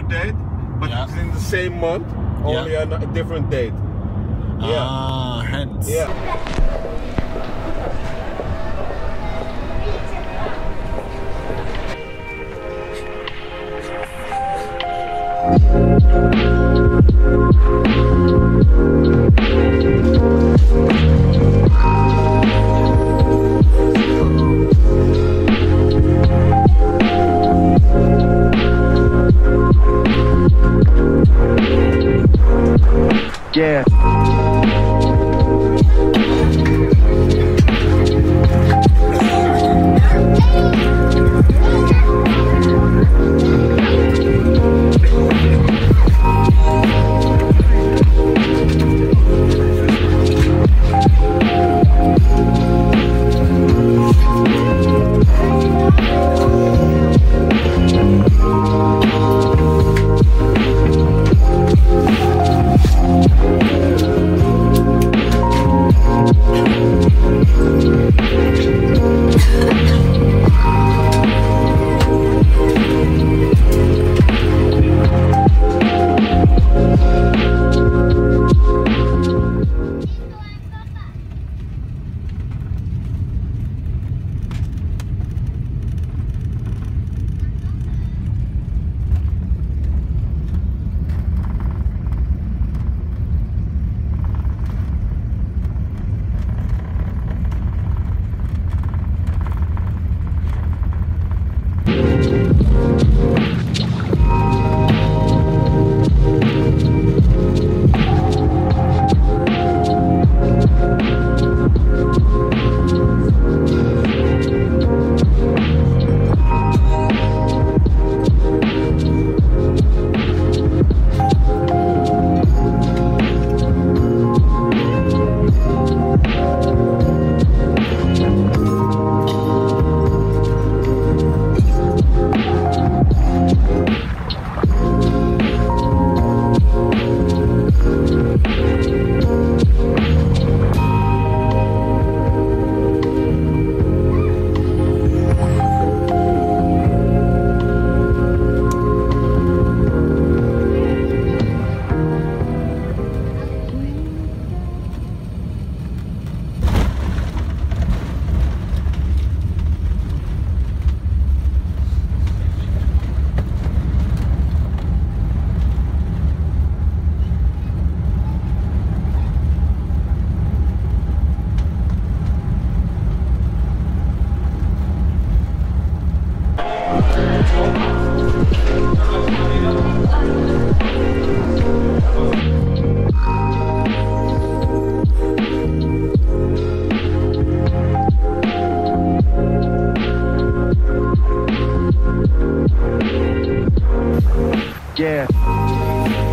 third date, but yeah, it's in the same month, only yeah, on a different date. Yeah. Ah, hence. Yeah. Yeah. Yeah.